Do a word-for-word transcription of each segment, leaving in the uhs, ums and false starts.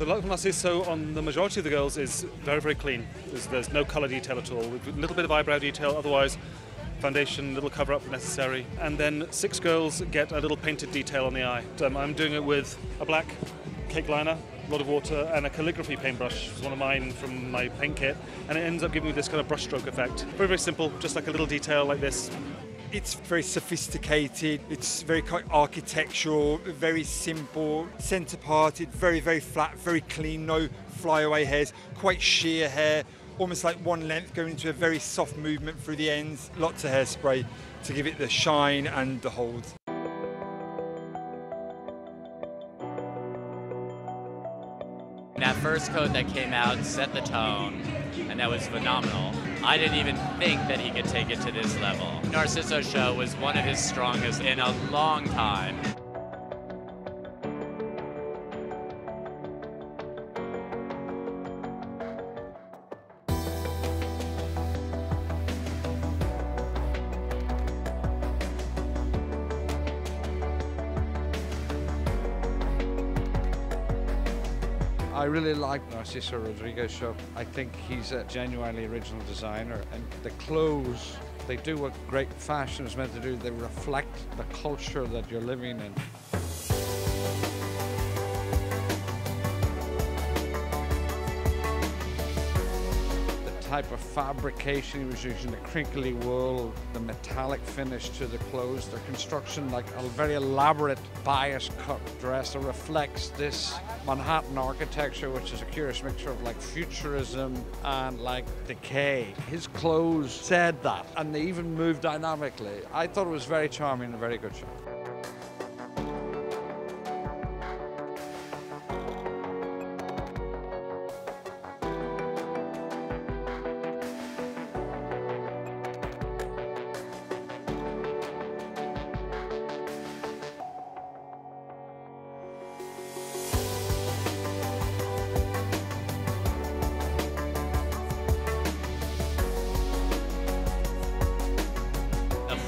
The look from Narciso on the majority of the girls is very, very clean. There's, there's no colour detail at all. With a little bit of eyebrow detail, otherwise foundation, little cover-up necessary. And then six girls get a little painted detail on the eye. Um, I'm doing it with a black cake liner, a lot of water, and a calligraphy paintbrush. It's one of mine from my paint kit, and it ends up giving me this kind of brushstroke effect. Very, very simple, just like a little detail like this. It's very sophisticated, it's very architectural, very simple, centre-parted, very, very flat, very clean, no flyaway hairs, quite sheer hair, almost like one length going into a very soft movement through the ends. Lots of hairspray to give it the shine and the hold. That first coat that came out set the tone, and that was phenomenal. I didn't even think that he could take it to this level. Narciso's show was one of his strongest in a long time. I really like Narciso Rodriguez's show. I think he's a genuinely original designer, and the clothes, they do what great fashion is meant to do. They reflect the culture that you're living in. The type of fabrication he was using, the crinkly wool, the metallic finish to the clothes, the construction, like a very elaborate bias-cut dress that reflects this Manhattan architecture, which is a curious mixture of like futurism and like decay. His clothes said that, and they even moved dynamically. I thought it was very charming and a very good show.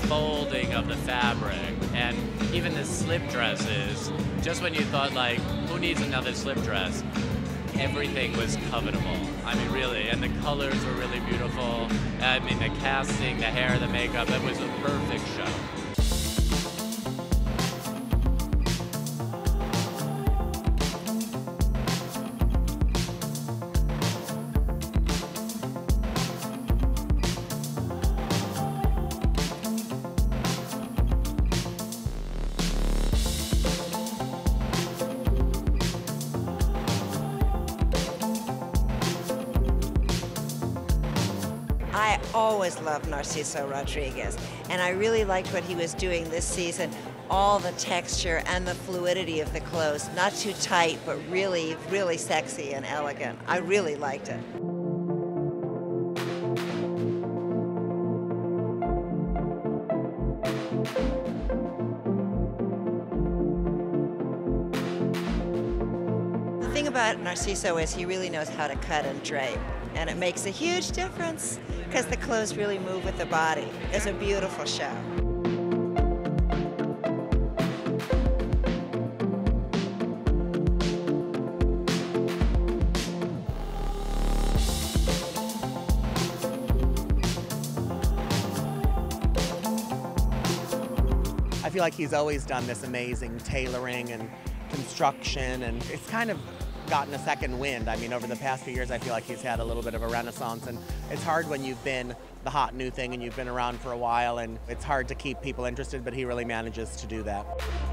Folding of the fabric, and even the slip dresses, just when you thought, like, who needs another slip dress? Everything was covetable. I mean, really, and the colors were really beautiful. I mean, the casting, the hair, the makeup, it was a perfect show. I always loved Narciso Rodriguez, and I really liked what he was doing this season. All the texture and the fluidity of the clothes, not too tight, but really, really sexy and elegant. I really liked it. The thing about Narciso is he really knows how to cut and drape, and it makes a huge difference, because the clothes really move with the body. It's a beautiful show. I feel like he's always done this amazing tailoring and construction, and it's kind of gotten a second wind. I mean, over the past few years, I feel like he's had a little bit of a renaissance, and it's hard when you've been the hot new thing and you've been around for a while, and it's hard to keep people interested, but he really manages to do that.